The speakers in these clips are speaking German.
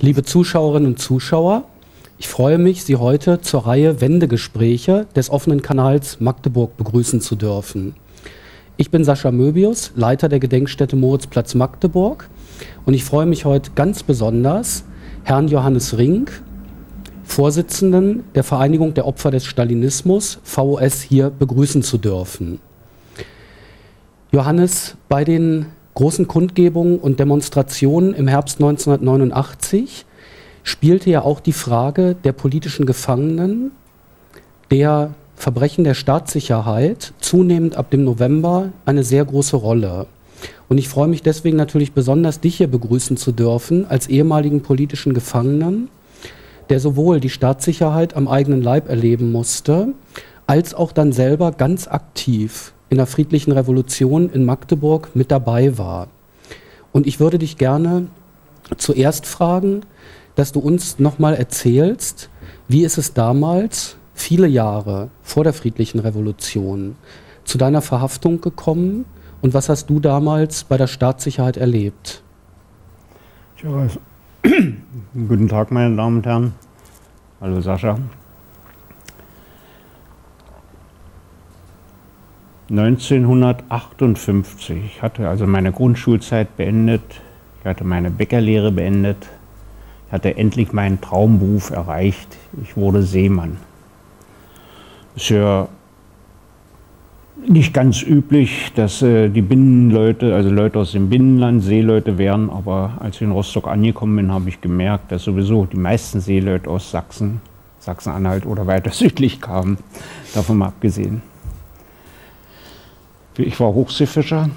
Liebe Zuschauerinnen und Zuschauer, ich freue mich, Sie heute zur Reihe Wendegespräche des offenen Kanals Magdeburg begrüßen zu dürfen. Ich bin Sascha Möbius, Leiter der Gedenkstätte Moritzplatz Magdeburg, und ich freue mich heute ganz besonders, Herrn Johannes Rink, Vorsitzenden der Vereinigung der Opfer des Stalinismus, VOS, hier begrüßen zu dürfen. Johannes, bei den großen Kundgebungen und Demonstrationen im Herbst 1989 spielte ja auch die Frage der politischen Gefangenen, der Verbrechen der Staatssicherheit zunehmend ab dem November eine sehr große Rolle. Und ich freue mich deswegen natürlich besonders, dich hier begrüßen zu dürfen als ehemaligen politischen Gefangenen, der sowohl die Staatssicherheit am eigenen Leib erleben musste, als auch dann selber ganz aktiv in der friedlichen Revolution in Magdeburg mit dabei war. Und ich würde dich gerne zuerst fragen, dass du uns nochmal erzählst, wie ist es damals, viele Jahre vor der friedlichen Revolution, zu deiner Verhaftung gekommen und was hast du damals bei der Staatssicherheit erlebt? Tja, guten Tag, meine Damen und Herren. Hallo Sascha. 1958, ich hatte also meine Grundschulzeit beendet, ich hatte meine Bäckerlehre beendet, ich hatte endlich meinen Traumberuf erreicht, ich wurde Seemann. Ist ja nicht ganz üblich, dass die Binnenleute, also Leute aus dem Binnenland, Seeleute wären, aber als ich in Rostock angekommen bin, habe ich gemerkt, dass sowieso die meisten Seeleute aus Sachsen, Sachsen-Anhalt oder weiter südlich kamen, davon mal abgesehen. Ich war Hochseefischer,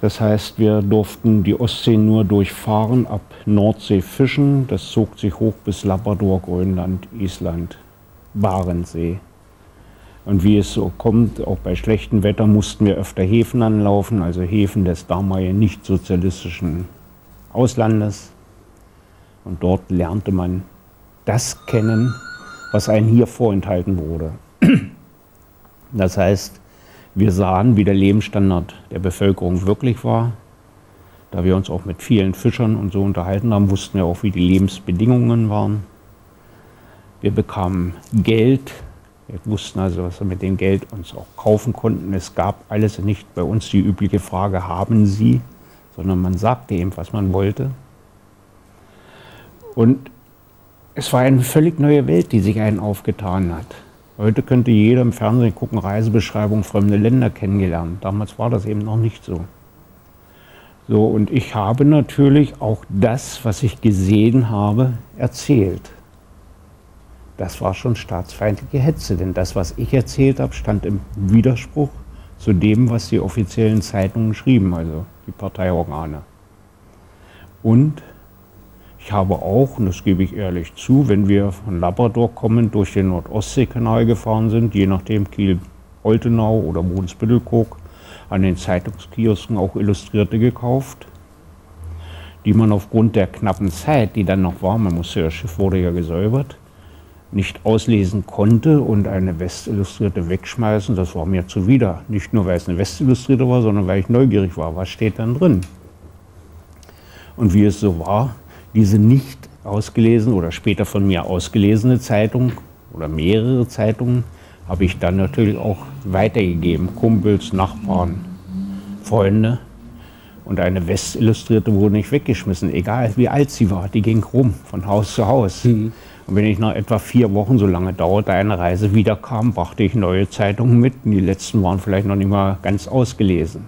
das heißt, wir durften die Ostsee nur durchfahren, ab Nordsee fischen, das zog sich hoch bis Labrador, Grönland, Island, Barentssee. Und wie es so kommt, auch bei schlechtem Wetter mussten wir öfter Häfen anlaufen, also Häfen des damaligen nicht-sozialistischen Auslandes. Und dort lernte man das kennen, was einem hier vorenthalten wurde. Das heißt, wir sahen, wie der Lebensstandard der Bevölkerung wirklich war. Da wir uns auch mit vielen Fischern und so unterhalten haben, wussten wir auch, wie die Lebensbedingungen waren. Wir bekamen Geld. Wir wussten also, was wir mit dem Geld uns auch kaufen konnten. Es gab alles nicht bei uns die übliche Frage, haben Sie, sondern man sagte eben, was man wollte. Und es war eine völlig neue Welt, die sich einen aufgetan hat. Heute könnte jeder im Fernsehen gucken, Reisebeschreibungen, fremde Länder kennengelernt. Damals war das eben noch nicht so. So, und ich habe natürlich auch das, was ich gesehen habe, erzählt. Das war schon staatsfeindliche Hetze, denn das, was ich erzählt habe, stand im Widerspruch zu dem, was die offiziellen Zeitungen schrieben, also die Parteiorgane. Und ich habe auch, und das gebe ich ehrlich zu, wenn wir von Labrador kommen, durch den Nordostseekanal gefahren sind, je nachdem Kiel-Oltenau oder Bodensbüttelkoog, an den Zeitungskiosken auch Illustrierte gekauft, die man aufgrund der knappen Zeit, die dann noch war, man musste, das Schiff wurde ja gesäubert, nicht auslesen konnte und eine Westillustrierte wegschmeißen, das war mir zuwider. Nicht nur, weil es eine Westillustrierte war, sondern weil ich neugierig war. Was steht dann drin? Und wie es so war, diese nicht ausgelesene oder später von mir ausgelesene Zeitung oder mehrere Zeitungen habe ich dann natürlich auch weitergegeben. Kumpels, Nachbarn, Freunde. Und eine Westillustrierte wurde nicht weggeschmissen, egal wie alt sie war. Die ging rum, von Haus zu Haus. Mhm. Und wenn ich nach etwa 4 Wochen, so lange dauerte eine Reise, wiederkam, brachte ich neue Zeitungen mit. Und die letzten waren vielleicht noch nicht mal ganz ausgelesen.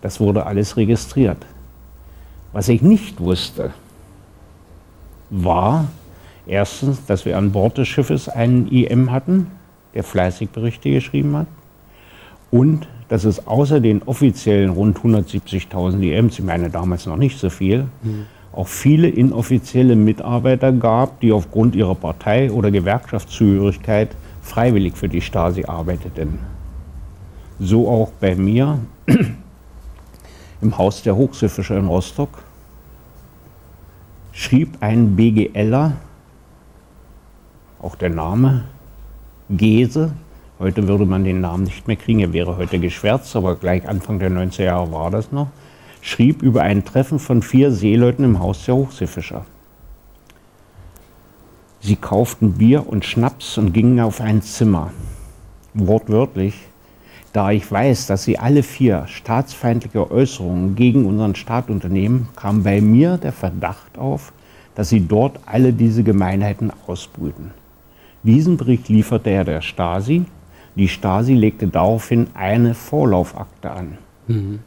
Das wurde alles registriert. Was ich nicht wusste, war erstens, dass wir an Bord des Schiffes einen IM hatten, der fleißig Berichte geschrieben hat. Und dass es außer den offiziellen rund 170.000 IMs, ich meine damals noch nicht so viel, auch viele inoffizielle Mitarbeiter gab, die aufgrund ihrer Partei- oder Gewerkschaftszugehörigkeit freiwillig für die Stasi arbeiteten. So auch bei mir im Haus der Hochseefischer in Rostock schrieb ein BGLer, auch der Name, Gese, heute würde man den Namen nicht mehr kriegen, er wäre heute geschwärzt, aber gleich Anfang der 90er Jahre war das noch, schrieb über ein Treffen von 4 Seeleuten im Haus der Hochseefischer. Sie kauften Bier und Schnaps und gingen auf ein Zimmer. Wortwörtlich: Da ich weiß, dass sie alle 4 staatsfeindliche Äußerungen gegen unseren Staat unternehmen, kam bei mir der Verdacht auf, dass sie dort alle diese Gemeinheiten ausbrüten. Diesen Bericht lieferte er der Stasi. Die Stasi legte daraufhin eine Vorlaufakte an.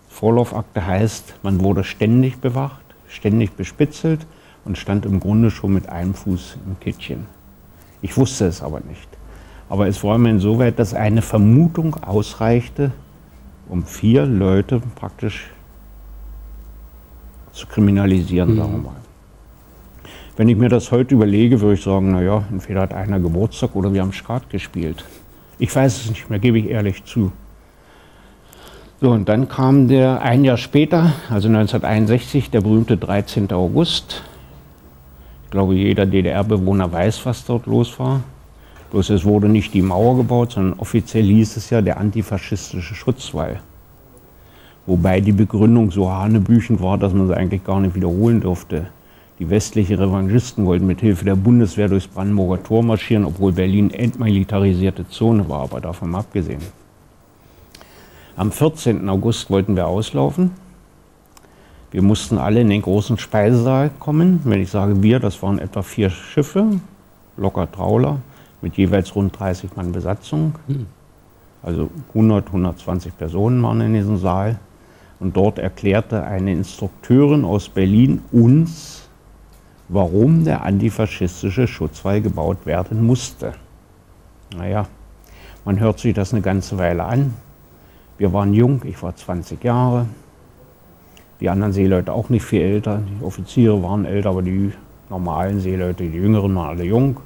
Vorlaufakte heißt, man wurde ständig bewacht, ständig bespitzelt und stand im Grunde schon mit einem Fuß im Kittchen. Ich wusste es aber nicht. Aber es war mir insoweit, dass eine Vermutung ausreichte, um 4 Leute praktisch zu kriminalisieren, sagen wir mal. Wenn ich mir das heute überlege, würde ich sagen, naja, entweder hat einer Geburtstag oder wir haben Skat gespielt. Ich weiß es nicht mehr, gebe ich ehrlich zu. So, und dann kam der ein Jahr später, also 1961, der berühmte 13. August. Ich glaube, jeder DDR-Bewohner weiß, was dort los war. Bloß es wurde nicht die Mauer gebaut, sondern offiziell hieß es ja der antifaschistische Schutzwall. Wobei die Begründung so hanebüchend war, dass man sie eigentlich gar nicht wiederholen durfte. Die westlichen Revanchisten wollten mit Hilfe der Bundeswehr durchs Brandenburger Tor marschieren, obwohl Berlin entmilitarisierte Zone war, aber davon mal abgesehen. Am 14. August wollten wir auslaufen. Wir mussten alle in den großen Speisesaal kommen. Wenn ich sage wir, das waren etwa 4 Schiffe, locker Trawler, mit jeweils rund 30 Mann Besatzung. Also 100, 120 Personen waren in diesem Saal. Und dort erklärte eine Instrukteurin aus Berlin uns, warum der antifaschistische Schutzwall gebaut werden musste. Naja, man hört sich das eine ganze Weile an. Wir waren jung, ich war 20 Jahre. Die anderen Seeleute auch nicht viel älter. Die Offiziere waren älter, aber die normalen Seeleute, die Jüngeren, waren alle jung.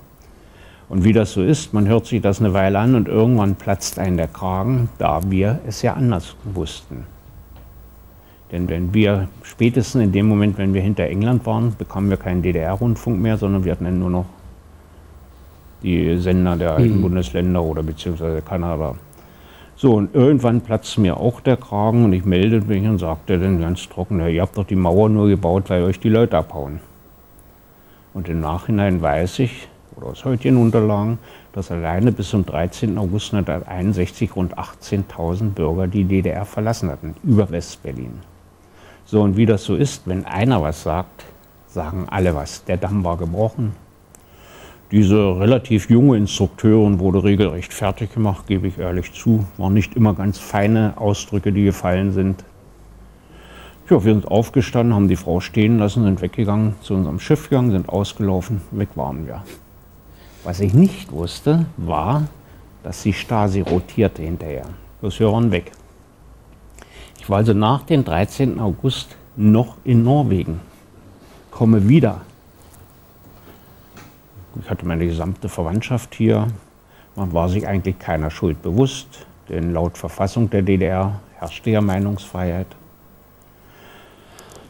Und wie das so ist, man hört sich das eine Weile an und irgendwann platzt einem der Kragen, da wir es ja anders wussten. Denn wenn wir spätestens in dem Moment, wenn wir hinter England waren, bekamen wir keinen DDR-Rundfunk mehr, sondern wir hatten nur noch die Sender der alten Bundesländer oder beziehungsweise Kanada. So, und irgendwann platzte mir auch der Kragen und ich meldete mich und sagte dann ganz trocken, ihr habt doch die Mauer nur gebaut, weil euch die Leute abhauen. Und im Nachhinein weiß ich, oder aus heutigen Unterlagen, dass alleine bis zum 13. August 1961 rund 18.000 Bürger die DDR verlassen hatten, über Westberlin. So, und wie das so ist, wenn einer was sagt, sagen alle was. Der Damm war gebrochen. Diese relativ junge Instrukteurin wurde regelrecht fertig gemacht, gebe ich ehrlich zu. Waren nicht immer ganz feine Ausdrücke, die gefallen sind. Tja, wir sind aufgestanden, haben die Frau stehen lassen, sind weggegangen, zu unserem Schiff gegangen, sind ausgelaufen, weg waren wir. Was ich nicht wusste, war, dass die Stasi rotierte hinterher. Bloß wir waren weg. Ich war also nach dem 13. August noch in Norwegen, komme wieder. Ich hatte meine gesamte Verwandtschaft hier. Man war sich eigentlich keiner Schuld bewusst, denn laut Verfassung der DDR herrschte ja Meinungsfreiheit.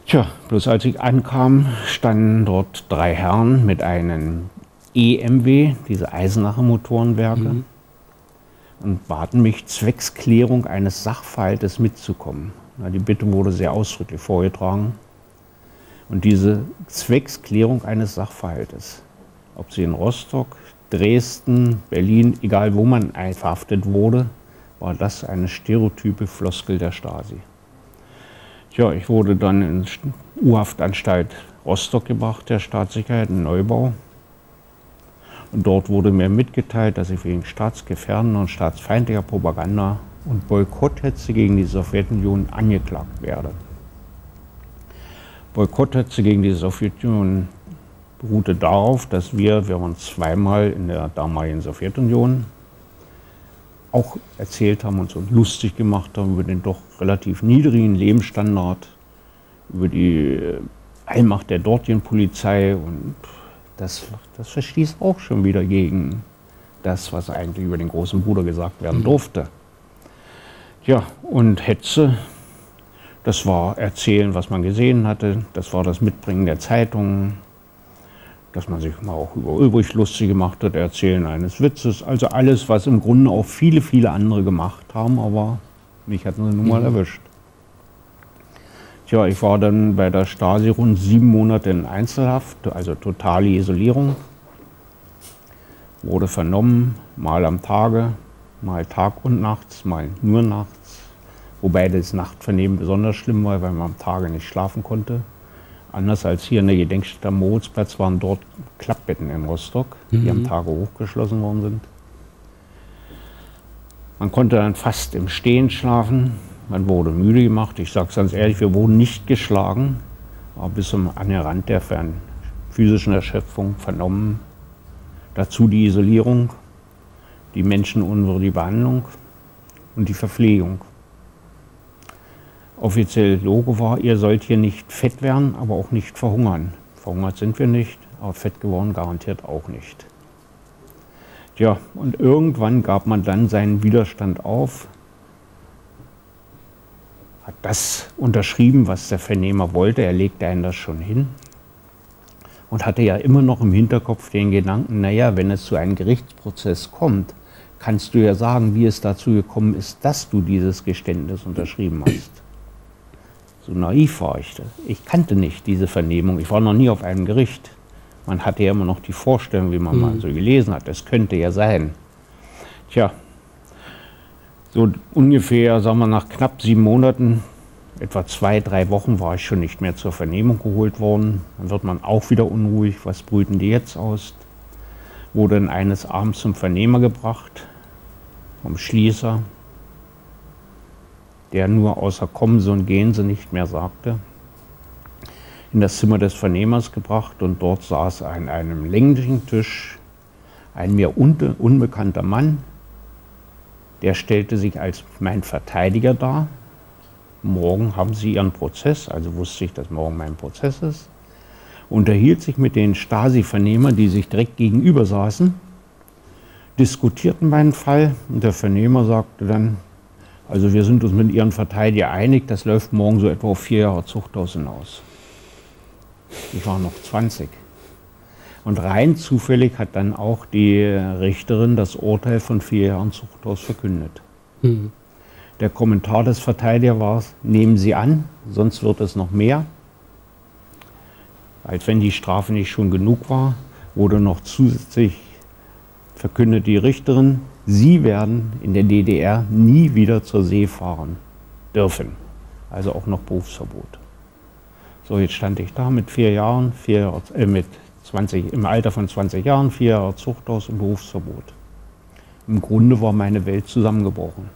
Tja, bloß als ich ankam, standen dort 3 Herren mit einem EMW, diese Eisenacher Motorenwerke, und baten mich zwecks Klärung eines Sachverhaltes mitzukommen. Na, die Bitte wurde sehr ausdrücklich vorgetragen. Und diese zwecks Klärung eines Sachverhaltes, ob sie in Rostock, Dresden, Berlin, egal wo man verhaftet wurde, war das eine stereotype Floskel der Stasi. Tja, ich wurde dann in die U-Haftanstalt Rostock gebracht, der Staatssicherheit, in Neubau. Und dort wurde mir mitgeteilt, dass ich wegen staatsgefährdender und staatsfeindlicher Propaganda und Boykotthetze gegen die Sowjetunion angeklagt werde. Boykotthetze gegen die Sowjetunion beruhte darauf, dass wir waren zweimal in der damaligen Sowjetunion, auch erzählt haben, uns lustig gemacht haben über den doch relativ niedrigen Lebensstandard, über die Allmacht der dortigen Polizei und das verstieß auch schon wieder gegen das, was eigentlich über den großen Bruder gesagt werden durfte. Ja, und Hetze, das war erzählen, was man gesehen hatte, das war das Mitbringen der Zeitungen, dass man sich mal auch über übrig lustig gemacht hat, erzählen eines Witzes, also alles, was im Grunde auch viele, viele andere gemacht haben, aber mich hatten sie nun mal erwischt. Tja, ich war dann bei der Stasi rund 7 Monate in Einzelhaft, also totale Isolierung. Wurde vernommen, mal am Tage, mal Tag und nachts, mal nur nachts. Wobei das Nachtvernehmen besonders schlimm war, weil man am Tage nicht schlafen konnte. Anders als hier in der Gedenkstätte am Moritzplatz waren dort Klappbetten in Rostock, die am Tage hochgeschlossen worden sind. Man konnte dann fast im Stehen schlafen, man wurde müde gemacht. Ich sage es ganz ehrlich, wir wurden nicht geschlagen, aber bis zum Rand der physischen Erschöpfung vernommen. Dazu die Isolierung, die menschenunwürdige Behandlung und die Verpflegung. Offiziell Logo war, ihr sollt hier nicht fett werden, aber auch nicht verhungern. Verhungert sind wir nicht, aber fett geworden garantiert auch nicht. Tja, und irgendwann gab man dann seinen Widerstand auf, hat das unterschrieben, was der Vernehmer wollte, er legte einem das schon hin und hatte ja immer noch im Hinterkopf den Gedanken, naja, wenn es zu einem Gerichtsprozess kommt, kannst du ja sagen, wie es dazu gekommen ist, dass du dieses Geständnis unterschrieben hast. So naiv war ich. Ich kannte nicht diese Vernehmung. Ich war noch nie auf einem Gericht. Man hatte ja immer noch die Vorstellung, wie man mal so gelesen hat. Das könnte ja sein. Tja, so ungefähr, sagen wir, nach knapp 7 Monaten, etwa 2, 3 Wochen, war ich schon nicht mehr zur Vernehmung geholt worden. Dann wird man auch wieder unruhig. Was brüten die jetzt aus? Wurde dann eines Abends zum Vernehmer gebracht, vom Schließer, der nur außer Kommen Sie und Gehen Sie nicht mehr sagte, in das Zimmer des Vernehmers gebracht und dort saß an einem länglichen Tisch ein mir unbekannter Mann, der stellte sich als mein Verteidiger dar. Morgen haben Sie Ihren Prozess, also wusste ich, dass morgen mein Prozess ist, unterhielt sich mit den Stasi-Vernehmern, die sich direkt gegenüber saßen, diskutierten meinen Fall und der Vernehmer sagte dann, also wir sind uns mit Ihren Verteidiger einig, das läuft morgen so etwa auf 4 Jahre Zuchthaus hinaus. Ich war noch 20. Und rein zufällig hat dann auch die Richterin das Urteil von 4 Jahren Zuchthaus verkündet. Der Kommentar des Verteidigers war, nehmen Sie an, sonst wird es noch mehr. Als wenn die Strafe nicht schon genug war, wurde noch zusätzlich verkündet die Richterin, Sie werden in der DDR nie wieder zur See fahren dürfen. Also auch noch Berufsverbot. So, jetzt stand ich da mit 4 Jahren, im Alter von 20 Jahren, 4 Jahre Zuchthaus und Berufsverbot. Im Grunde war meine Welt zusammengebrochen.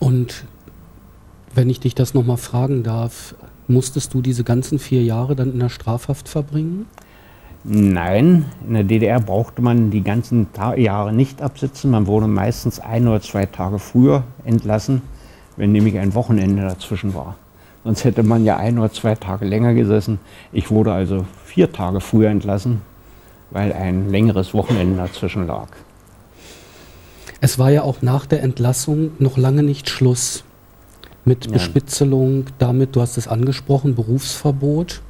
Und wenn ich dich das nochmal fragen darf, musstest du diese ganzen 4 Jahre dann in der Strafhaft verbringen? Nein, in der DDR brauchte man die ganzen Jahre nicht absitzen. Man wurde meistens 1 oder 2 Tage früher entlassen, wenn nämlich ein Wochenende dazwischen war. Sonst hätte man ja 1 oder 2 Tage länger gesessen. Ich wurde also 4 Tage früher entlassen, weil ein längeres Wochenende dazwischen lag. Es war ja auch nach der Entlassung noch lange nicht Schluss mit Bespitzelung, damit, du hast es angesprochen, Berufsverbot.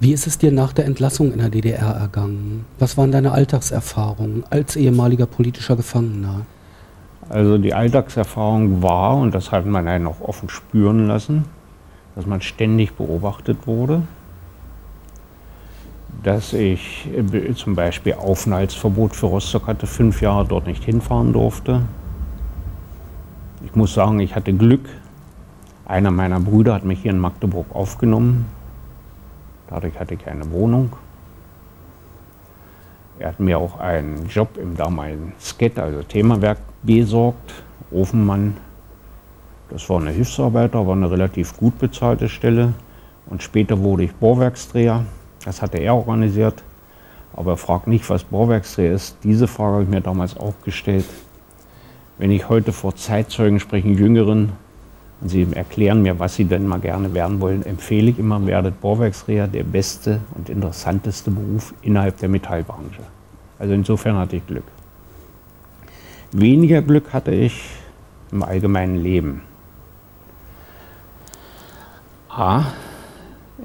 Wie ist es dir nach der Entlassung in der DDR ergangen? Was waren deine Alltagserfahrungen als ehemaliger politischer Gefangener? Also die Alltagserfahrung war, und das hat man einen auch offen spüren lassen, dass man ständig beobachtet wurde, dass ich zum Beispiel Aufenthaltsverbot für Rostock hatte, 5 Jahre dort nicht hinfahren durfte. Ich muss sagen, ich hatte Glück. Einer meiner Brüder hat mich hier in Magdeburg aufgenommen. Dadurch hatte ich eine Wohnung. Er hat mir auch einen Job im damaligen SKET, also Themawerk, besorgt, Ofenmann. Das war eine Hilfsarbeiter, war eine relativ gut bezahlte Stelle. Und später wurde ich Bohrwerksdreher. Das hatte er organisiert. Aber frag nicht, was Bohrwerksdreher ist. Diese Frage habe ich mir damals auch gestellt. Wenn ich heute vor Zeitzeugen spreche, Jüngeren, und sie erklären mir, was sie denn mal gerne werden wollen, empfehle ich immer, werdet Bohrwerksdreher, der beste und interessanteste Beruf innerhalb der Metallbranche. Also insofern hatte ich Glück. Weniger Glück hatte ich im allgemeinen Leben. A,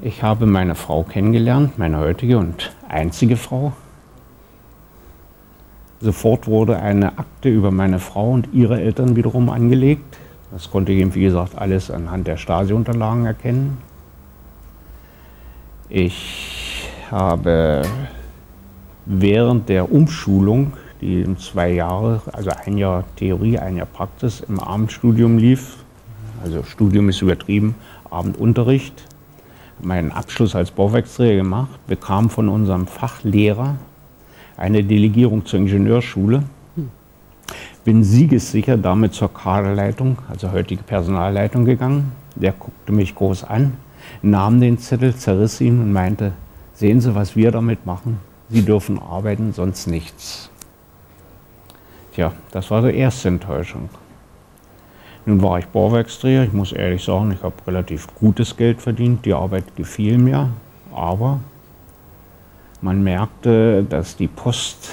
ich habe meine Frau kennengelernt, meine heutige und einzige Frau. Sofort wurde eine Akte über meine Frau und ihre Eltern wiederum angelegt. Das konnte ich eben, wie gesagt, alles anhand der Stasi-Unterlagen erkennen. Ich habe während der Umschulung, die 2 Jahre, also 1 Jahr Theorie, 1 Jahr Praxis, im Abendstudium lief, also Studium ist übertrieben, Abendunterricht, meinen Abschluss als Bauwerksträger gemacht, bekam von unserem Fachlehrer eine Delegierung zur Ingenieurschule, bin siegessicher damit zur Kaderleitung, also heutige Personalleitung gegangen. Der guckte mich groß an, nahm den Zettel, zerriss ihn und meinte, sehen Sie, was wir damit machen, Sie dürfen arbeiten, sonst nichts. Tja, das war die erste Enttäuschung. Nun war ich Bauwerksträger, ich muss ehrlich sagen, ich habe relativ gutes Geld verdient, die Arbeit gefiel mir, aber man merkte, dass die Post,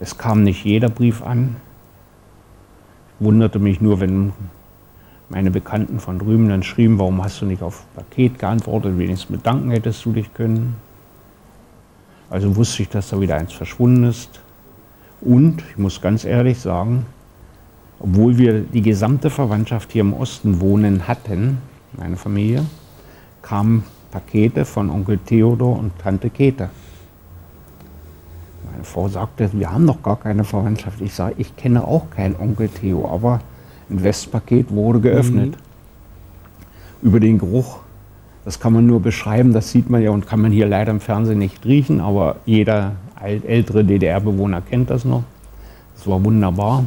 es kam nicht jeder Brief an. Ich wunderte mich nur, wenn meine Bekannten von drüben dann schrieben, warum hast du nicht auf Paket geantwortet, wenigstens bedanken hättest du dich können. Also wusste ich, dass da wieder eins verschwunden ist. Und ich muss ganz ehrlich sagen, obwohl wir die gesamte Verwandtschaft hier im Osten wohnen hatten, meine Familie, kamen Pakete von Onkel Theodor und Tante Käthe. Meine Frau sagte, wir haben doch gar keine Verwandtschaft. Ich sage, ich kenne auch keinen Onkel Theo, aber ein Westpaket wurde geöffnet. Über den Geruch, das kann man nur beschreiben, das sieht man ja und kann man hier leider im Fernsehen nicht riechen, aber jeder ältere DDR-Bewohner kennt das noch. Das war wunderbar.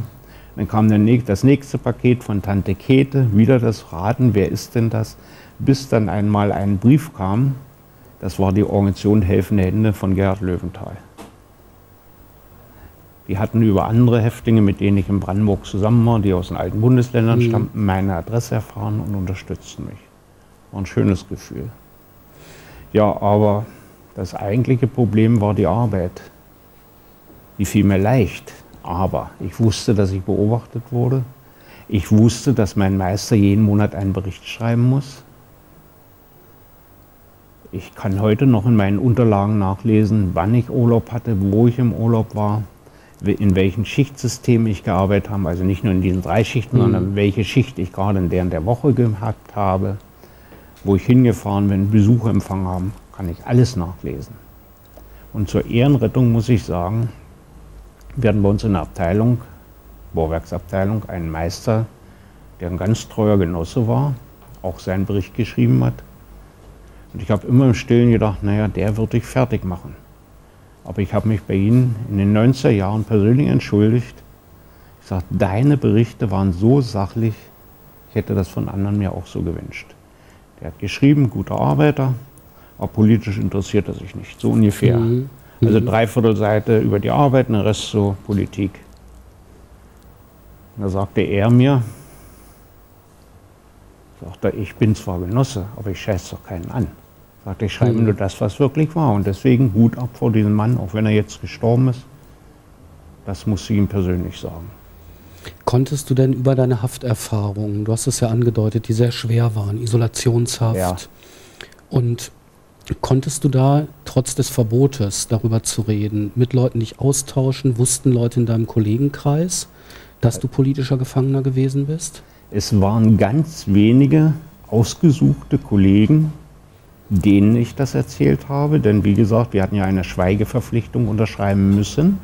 Dann kam das nächste Paket von Tante Käthe, wieder das Raten, wer ist denn das? Bis dann einmal ein Brief kam, das war die Organisation Helfende Hände von Gerhard Löwenthal. Die hatten über andere Häftlinge, mit denen ich in Brandenburg zusammen war, die aus den alten Bundesländern stammten, meine Adresse erfahren und unterstützten mich. War ein schönes Gefühl. Ja, aber das eigentliche Problem war die Arbeit. Die fiel mir leicht, aber ich wusste, dass ich beobachtet wurde. Ich wusste, dass mein Meister jeden Monat einen Bericht schreiben muss. Ich kann heute noch in meinen Unterlagen nachlesen, wann ich Urlaub hatte, wo ich im Urlaub war, in welchem Schichtsystem ich gearbeitet habe, also nicht nur in diesen 3 Schichten, sondern welche Schicht ich gerade während der Woche gehabt habe, wo ich hingefahren bin, Besuche empfangen habe, kann ich alles nachlesen. Und zur Ehrenrettung muss ich sagen, wir hatten bei uns in der Abteilung, Bauwerksabteilung, einen Meister, der ein ganz treuer Genosse war, auch seinen Bericht geschrieben hat. Und ich habe immer im Stillen gedacht, naja, der wird dich fertig machen. Aber ich habe mich bei Ihnen in den 90er Jahren persönlich entschuldigt. Ich sage, deine Berichte waren so sachlich, ich hätte das von anderen mir auch so gewünscht. Der hat geschrieben, guter Arbeiter, aber politisch interessiert er sich nicht, so ungefähr. Also 3/4 Seite über die Arbeit, der Rest so Politik. Und da sagte er mir, sagte, ich bin zwar Genosse, aber ich scheiß doch keinen an. Sagte, ich schreibe nur das, was wirklich war. Und deswegen Hut ab vor diesem Mann, auch wenn er jetzt gestorben ist. Das muss ich ihm persönlich sagen. Konntest du denn über deine Hafterfahrungen, du hast es ja angedeutet, die sehr schwer waren, Isolationshaft. Ja. Und konntest du da trotz des Verbotes darüber zu reden, mit Leuten dich austauschen, wussten Leute in deinem Kollegenkreis, dass du politischer Gefangener gewesen bist? Es waren ganz wenige ausgesuchte Kollegen, denen ich das erzählt habe, denn wie gesagt, wir hatten ja eine Schweigeverpflichtung unterschreiben müssen.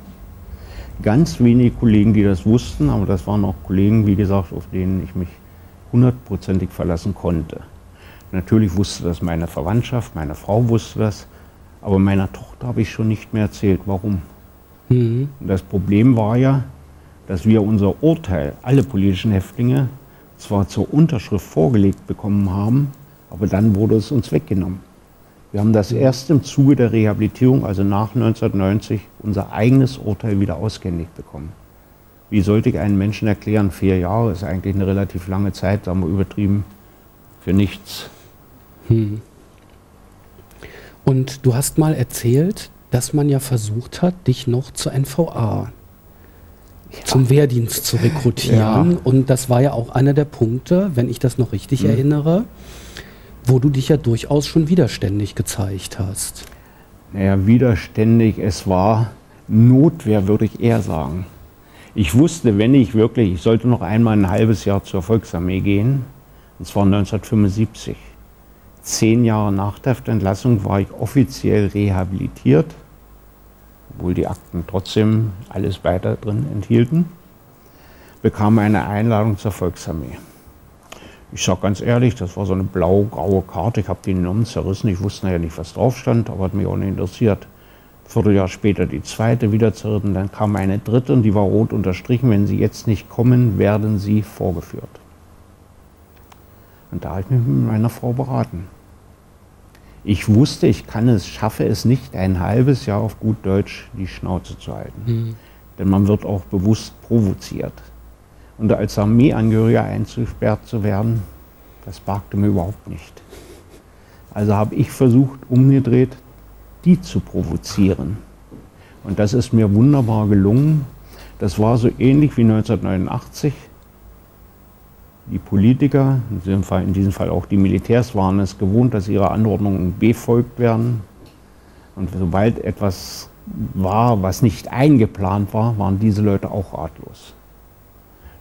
Ganz wenige Kollegen, die das wussten, aber das waren auch Kollegen, wie gesagt, auf denen ich mich 100-prozentig verlassen konnte. Natürlich wusste das meine Verwandtschaft, meine Frau wusste das, aber meiner Tochter habe ich schon nicht mehr erzählt, warum. Und das Problem war ja, dass wir unser Urteil, alle politischen Häftlinge, zwar zur Unterschrift vorgelegt bekommen haben, aber dann wurde es uns weggenommen. Wir haben das erst im Zuge der Rehabilitierung, also nach 1990, unser eigenes Urteil wieder ausgehändigt bekommen. Wie sollte ich einem Menschen erklären, 4 Jahre ist eigentlich eine relativ lange Zeit, da haben wir übertrieben, für nichts. Und du hast mal erzählt, dass man ja versucht hat, dich noch zur NVA, zum Wehrdienst zu rekrutieren. Ja. Und das war ja auch einer der Punkte, wenn ich das noch richtig erinnere, wo du dich ja durchaus schon widerständig gezeigt hast. Naja, widerständig, es war Notwehr, würde ich eher sagen. Ich wusste, wenn ich wirklich, ich sollte noch einmal ein halbes Jahr zur Volksarmee gehen, und zwar 1975. 10 Jahre nach der Haftentlassung war ich offiziell rehabilitiert, obwohl die Akten trotzdem alles weiter drin enthielten, bekam eine Einladung zur Volksarmee. Ich sage ganz ehrlich, das war so eine blau-graue Karte, ich habe die genommen, zerrissen, ich wusste ja nicht, was drauf stand, aber hat mich auch nicht interessiert. Ein Vierteljahr später die zweite wieder zerrissen, dann kam eine dritte und die war rot unterstrichen, wenn Sie jetzt nicht kommen, werden Sie vorgeführt. Und da habe ich mich mit meiner Frau beraten. Ich wusste, ich kann es, schaffe es nicht, ein halbes Jahr auf gut Deutsch die Schnauze zu halten. Denn man wird auch bewusst provoziert. Und als Armeeangehöriger eingesperrt zu werden, das behagte mir überhaupt nicht. Also habe ich versucht, umgedreht, die zu provozieren. Und das ist mir wunderbar gelungen. Das war so ähnlich wie 1989. Die Politiker, in diesem Fall auch die Militärs, waren es gewohnt, dass ihre Anordnungen befolgt werden. Und sobald etwas war, was nicht eingeplant war, waren diese Leute auch ratlos.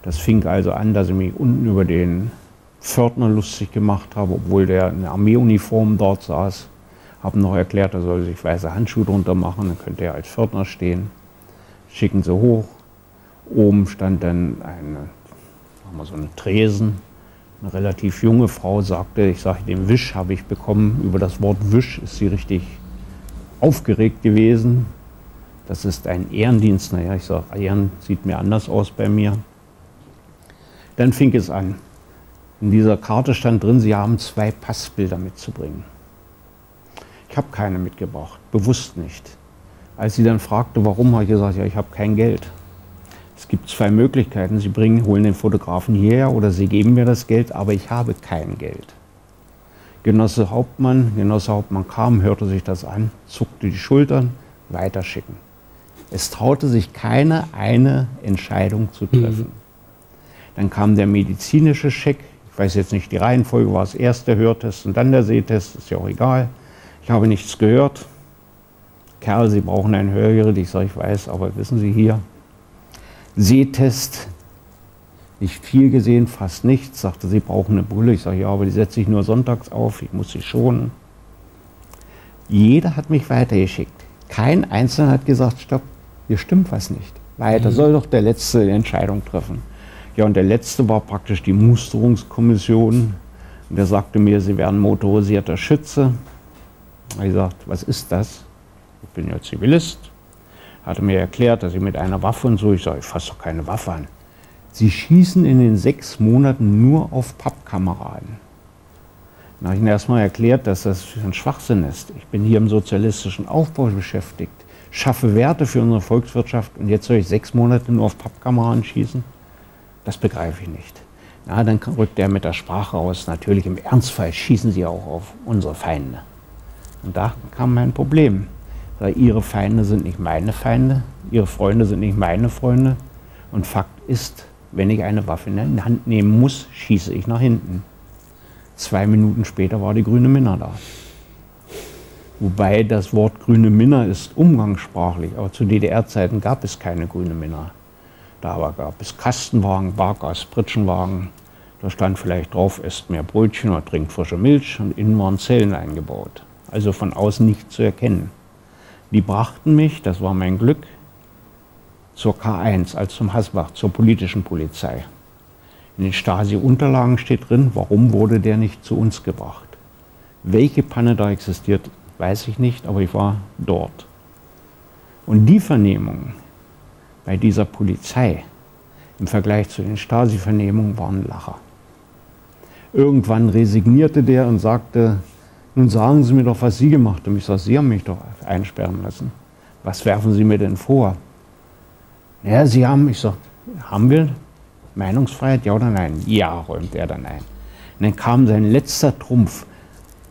Das fing also an, dass ich mich unten über den Pförtner lustig gemacht habe, obwohl der in Armeeuniform dort saß. Haben noch erklärt, er soll sich weiße Handschuhe drunter machen, dann könnte er als Pförtner stehen. Schicken sie hoch. Oben stand dann so eine Tresen. Eine relativ junge Frau sagte, ich sage, den Wisch habe ich bekommen. Über das Wort Wisch ist sie richtig aufgeregt gewesen. Das ist ein Ehrendienst. Naja, ich sage, Ehren sieht mir anders aus bei mir. Dann fing es an. In dieser Karte stand drin, Sie haben 2 Passbilder mitzubringen. Ich habe keine mitgebracht, bewusst nicht. Als sie dann fragte, warum, habe ich gesagt, ja, ich habe kein Geld. Es gibt 2 Möglichkeiten. Sie holen den Fotografen hierher oder Sie geben mir das Geld, aber ich habe kein Geld. Genosse Hauptmann kam, hörte sich das an, zuckte die Schultern, weiterschicken. Es traute sich keiner, eine Entscheidung zu treffen. Dann kam der medizinische Check. Ich weiß jetzt nicht die Reihenfolge, war es erst der Hörtest und dann der Sehtest, ist ja auch egal. Ich habe nichts gehört. Kerl, Sie brauchen ein Hörgerät. Ich sage, ich weiß, aber wissen Sie hier, Sehtest, nicht viel gesehen, fast nichts. Sagte, Sie brauchen eine Brille. Ich sage, ja, aber die setze ich nur sonntags auf, ich muss sie schonen. Jeder hat mich weitergeschickt. Kein Einzelner hat gesagt, stopp, hier stimmt was nicht. Weiter soll doch der Letzte die Entscheidung treffen. Ja, und der letzte war praktisch die Musterungskommission. Und der sagte mir, Sie werden motorisierter Schütze. Ich sagte, was ist das? Ich bin ja Zivilist. Hatte mir erklärt, dass ich mit einer Waffe und so, ich sage, ich fasse doch keine Waffe an. Sie schießen in den 6 Monaten nur auf Pappkameraden. Dann habe ich ihnen erstmal erklärt, dass das ein Schwachsinn ist. Ich bin hier im sozialistischen Aufbau beschäftigt, schaffe Werte für unsere Volkswirtschaft und jetzt soll ich 6 Monate nur auf Pappkameraden schießen? Das begreife ich nicht. Na, dann rückt er mit der Sprache raus, natürlich im Ernstfall schießen Sie auch auf unsere Feinde. Und da kam mein Problem. Ihre Feinde sind nicht meine Feinde, Ihre Freunde sind nicht meine Freunde. Und Fakt ist, wenn ich eine Waffe in die Hand nehmen muss, schieße ich nach hinten. 2 Minuten später war die grüne Minna da. Wobei das Wort grüne Minna ist umgangssprachlich, aber zu DDR-Zeiten gab es keine grüne Minna. Da gab es Kastenwagen, Bargas, Pritschenwagen. Da stand vielleicht drauf, esst mehr Brötchen oder trinkt frische Milch. Und innen waren Zellen eingebaut. Also von außen nicht zu erkennen. Die brachten mich, das war mein Glück, zur K1, also zum Hasbach, zur politischen Polizei. In den Stasi-Unterlagen steht drin, warum wurde der nicht zu uns gebracht. Welche Panne da existiert, weiß ich nicht, aber ich war dort. Und die Vernehmungen bei dieser Polizei im Vergleich zu den Stasi-Vernehmungen waren Lacher. Irgendwann resignierte der und sagte, nun sagen Sie mir doch, was Sie gemacht haben. Ich sage, Sie haben mich doch einsperren lassen. Was werfen Sie mir denn vor? Ja, Sie haben, ich sage, haben wir Meinungsfreiheit, ja oder nein? Ja, räumt er dann ein. Und dann kam sein letzter Trumpf.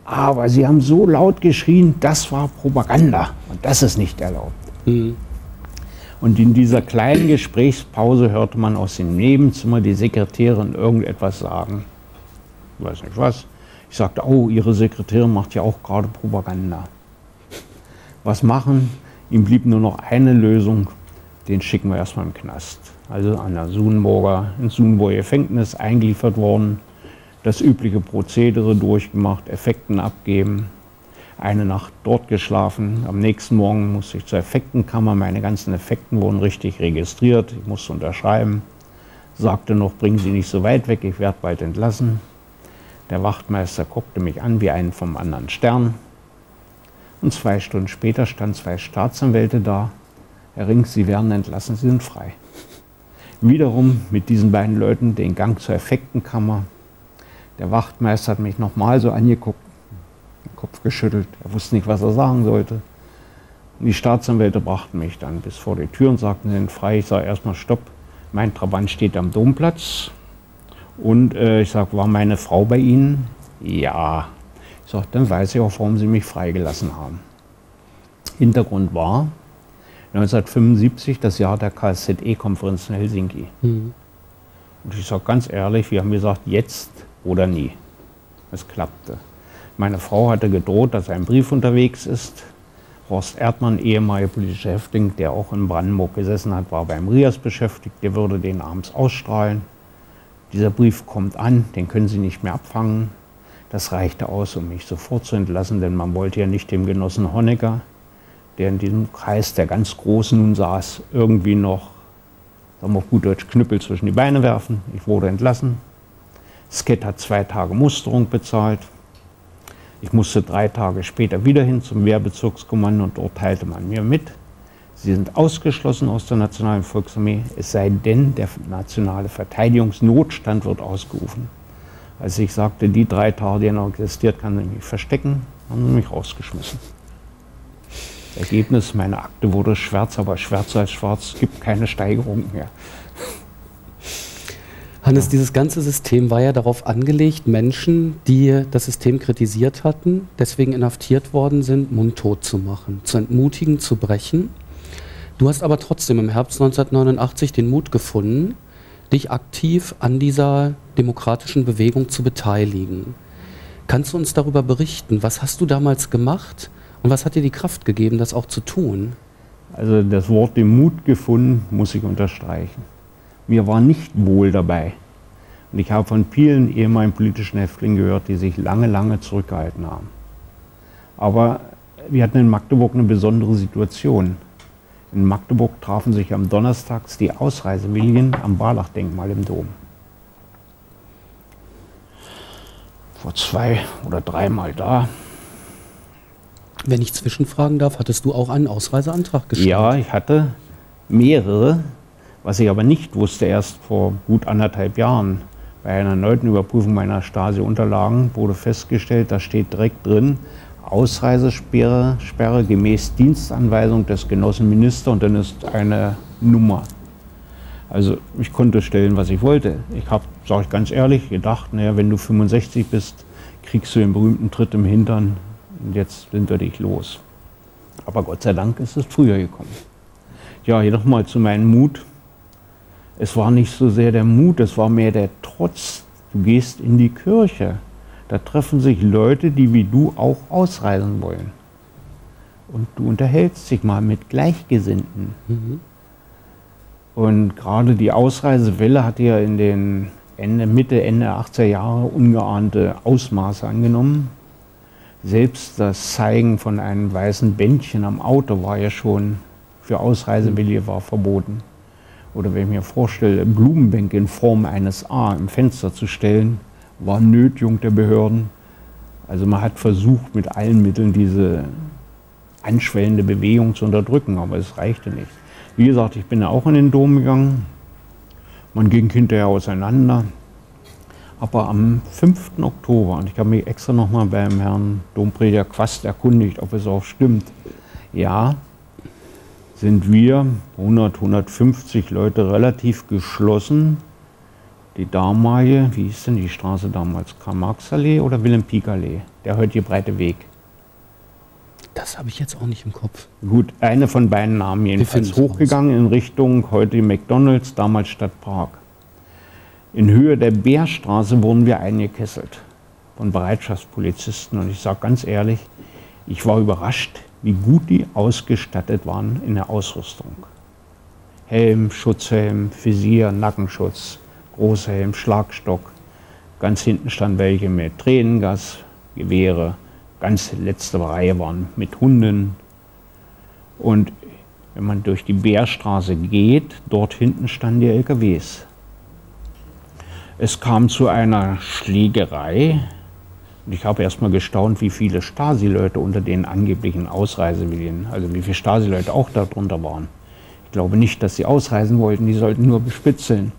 Aber Sie haben so laut geschrien, das war Propaganda und das ist nicht erlaubt. Und in dieser kleinen Gesprächspause hörte man aus dem Nebenzimmer die Sekretärin irgendetwas sagen. Ich weiß nicht was. Ich sagte, oh, Ihre Sekretärin macht ja auch gerade Propaganda. Was machen? Ihm blieb nur noch eine Lösung, den schicken wir erstmal in den Knast. also an der ins Sudenburger Gefängnis eingeliefert worden, das übliche Prozedere durchgemacht, Effekten abgeben, eine Nacht dort geschlafen, am nächsten Morgen musste ich zur Effektenkammer, meine ganzen Effekten wurden richtig registriert, ich musste unterschreiben, sagte noch, bringen Sie nicht so weit weg, ich werde bald entlassen. Der Wachtmeister guckte mich an wie einen vom anderen Stern. Und 2 Stunden später standen 2 Staatsanwälte da. Herr Rings, Sie werden entlassen, Sie sind frei. Wiederum mit diesen beiden Leuten den Gang zur Effektenkammer. Der Wachtmeister hat mich nochmal so angeguckt, den Kopf geschüttelt. Er wusste nicht, was er sagen sollte. Und die Staatsanwälte brachten mich dann bis vor die Tür und sagten, Sie sind frei. Ich sage erstmal Stopp. Mein Trabant steht am Domplatz. Und ich sage, war meine Frau bei Ihnen? Ja. Ich sage, dann weiß ich auch, warum Sie mich freigelassen haben. Hintergrund war 1975, das Jahr der KSZE-Konferenz in Helsinki. Mhm. Und ich sage ganz ehrlich, wir haben gesagt, jetzt oder nie. Es klappte. Meine Frau hatte gedroht, dass ein Brief unterwegs ist. Horst Erdmann, ehemaliger politischer Häftling, der auch in Brandenburg gesessen hat, war beim RIAS beschäftigt, der würde den abends ausstrahlen. Dieser Brief kommt an, den können Sie nicht mehr abfangen. Das reichte aus, um mich sofort zu entlassen, denn man wollte ja nicht dem Genossen Honecker, der in diesem Kreis der ganz Großen nun saß, irgendwie noch, sagen wir auf gut Deutsch, Knüppel zwischen die Beine werfen. Ich wurde entlassen. Skett hat 2 Tage Musterung bezahlt. Ich musste 3 Tage später wieder hin zum Wehrbezirkskommando und dort teilte man mir mit, Sie sind ausgeschlossen aus der Nationalen Volksarmee, es sei denn, der nationale Verteidigungsnotstand wird ausgerufen. Als ich sagte, die 3 Tage, die noch existiert, kann ich mich verstecken, haben sie mich rausgeschmissen. Das Ergebnis, meine Akte wurde schwarz, aber schwärzer als schwarz, es gibt keine Steigerung mehr. Hannes, ja. Dieses ganze System war ja darauf angelegt, Menschen, die das System kritisiert hatten, deswegen inhaftiert worden sind, mundtot zu machen, zu entmutigen, zu brechen. Du hast aber trotzdem im Herbst 1989 den Mut gefunden, dich aktiv an dieser demokratischen Bewegung zu beteiligen. Kannst du uns darüber berichten? Was hast du damals gemacht und was hat dir die Kraft gegeben, das auch zu tun? Also das Wort den Mut gefunden muss ich unterstreichen. Mir war nicht wohl dabei. Und ich habe von vielen ehemaligen politischen Häftlingen gehört, die sich lange, lange zurückgehalten haben. Aber wir hatten in Magdeburg eine besondere Situation. In Magdeburg trafen sich am Donnerstag die Ausreisewilligen am Barlach-Denkmal im Dom. Vor 2 oder 3 Mal da. Wenn ich zwischenfragen darf, hattest du auch einen Ausreiseantrag gestellt? Ja, ich hatte mehrere, was ich aber nicht wusste, erst vor gut 1,5 Jahren. Bei einer erneuten Überprüfung meiner Stasi-Unterlagen wurde festgestellt, da steht direkt drin, Ausreisesperre gemäß Dienstanweisung des Genossenministers und dann ist eine Nummer. Also ich konnte stellen, was ich wollte. Ich habe, sage ich ganz ehrlich, gedacht, naja, wenn du 65 bist, kriegst du den berühmten Tritt im Hintern und jetzt sind wir dich los. Aber Gott sei Dank ist es früher gekommen. Ja, hier nochmal zu meinem Mut. Es war nicht so sehr der Mut, es war mehr der Trotz. Du gehst in die Kirche. Da treffen sich Leute, die wie du auch ausreisen wollen. Und du unterhältst dich mal mit Gleichgesinnten. Mhm. Und gerade die Ausreisewelle hat ja in den Mitte, Ende der 80er Jahre ungeahnte Ausmaße angenommen. Selbst das Zeigen von einem weißen Bändchen am Auto war ja schon für Ausreisewillige war verboten. Oder wenn ich mir vorstelle, Blumenbänke in Form eines A im Fenster zu stellen, war Nötigung der Behörden. Also man hat versucht, mit allen Mitteln diese anschwellende Bewegung zu unterdrücken, aber es reichte nicht. Wie gesagt, ich bin ja auch in den Dom gegangen. Man ging hinterher auseinander. Aber am 5. Oktober, und ich habe mich extra nochmal beim Herrn Domprediger Quast erkundigt, ob es auch stimmt, ja, sind wir 100, 150 Leute relativ geschlossen. Die damalige, wie hieß denn die Straße damals, Karl-Marx-Allee oder Willem-Pieck-Allee? Der heutige breite Weg. Das habe ich jetzt auch nicht im Kopf. Gut, eine von beiden Namen jedenfalls hochgegangen in Richtung heute McDonalds, damals Stadtpark. In Höhe der Bärstraße wurden wir eingekesselt von Bereitschaftspolizisten. Und ich sage ganz ehrlich, ich war überrascht, wie gut die ausgestattet waren in der Ausrüstung. Helm, Schutzhelm, Visier, Nackenschutz, Großhelm, Schlagstock. Ganz hinten standen welche mit Tränengas, Gewehre. Ganz letzte Reihe waren mit Hunden. Und wenn man durch die Beerstraße geht, dort hinten standen die LKWs. Es kam zu einer Schlägerei. Und ich habe erstmal gestaunt, wie viele Stasi-Leute unter den angeblichen Ausreisewilligen, also wie viele Stasi-Leute auch darunter waren. Ich glaube nicht, dass sie ausreisen wollten, die sollten nur bespitzeln.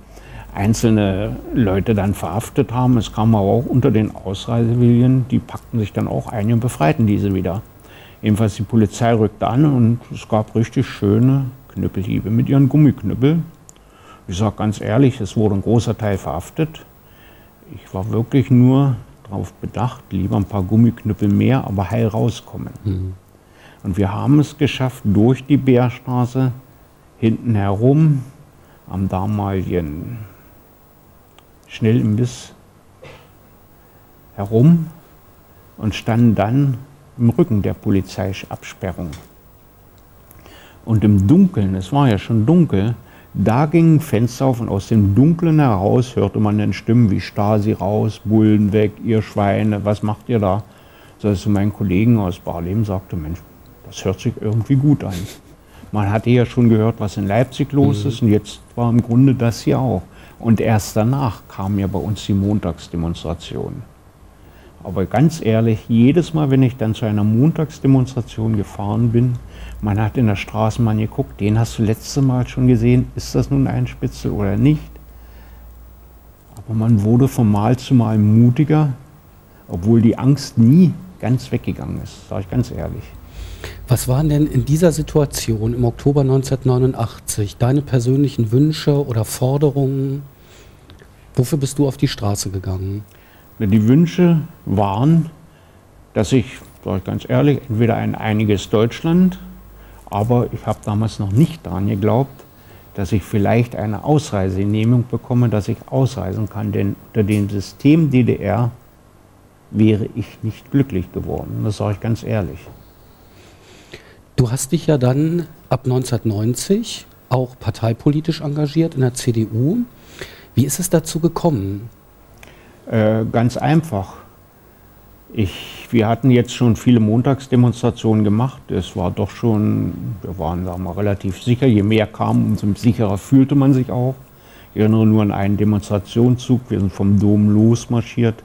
Einzelne Leute dann verhaftet haben, es kam aber auch unter den Ausreisewilligen, die packten sich dann auch ein und befreiten diese wieder. Jedenfalls die Polizei rückte an und es gab richtig schöne Knüppelhiebe mit ihren Gummiknüppeln. Ich sage ganz ehrlich, es wurde ein großer Teil verhaftet. Ich war wirklich nur darauf bedacht, lieber ein paar Gummiknüppel mehr, aber heil rauskommen. Mhm. Und wir haben es geschafft, durch die Beerstraße, hinten herum, am damaligen Schnellimbiss herum und standen dann im Rücken der Polizeiabsperrung. Und im Dunkeln, es war ja schon dunkel, da gingen Fenster auf und aus dem Dunkeln heraus hörte man dann Stimmen wie Stasi raus, Bullen weg, ihr Schweine, was macht ihr da? So dass ich zu meinen Kollegen aus Barleben sagte, Mensch, das hört sich irgendwie gut an. Man hatte ja schon gehört, was in Leipzig los ist und jetzt war im Grunde das hier auch. Und erst danach kamen ja bei uns die Montagsdemonstrationen. Aber ganz ehrlich, jedes Mal, wenn ich dann zu einer Montagsdemonstration gefahren bin, man hat in der Straßenbahn geguckt, den hast du letztes Mal schon gesehen, ist das nun ein Spitzel oder nicht? Aber man wurde von Mal zu Mal mutiger, obwohl die Angst nie ganz weggegangen ist, sage ich ganz ehrlich. Was waren denn in dieser Situation im Oktober 1989 deine persönlichen Wünsche oder Forderungen? Wofür bist du auf die Straße gegangen? Die Wünsche waren, dass ich, sage ich ganz ehrlich, entweder ein einiges Deutschland, aber ich habe damals noch nicht daran geglaubt, dass ich vielleicht eine Ausreisenehmung bekomme, dass ich ausreisen kann, denn unter dem System DDR wäre ich nicht glücklich geworden, das sage ich ganz ehrlich. Du hast dich ja dann ab 1990 auch parteipolitisch engagiert in der CDU. Wie ist es dazu gekommen? Ganz einfach. Wir hatten jetzt schon viele Montagsdemonstrationen gemacht. Es war doch schon, wir waren da mal relativ sicher. Je mehr kam, umso sicherer fühlte man sich auch. Ich erinnere nur an einen Demonstrationszug. Wir sind vom Dom losmarschiert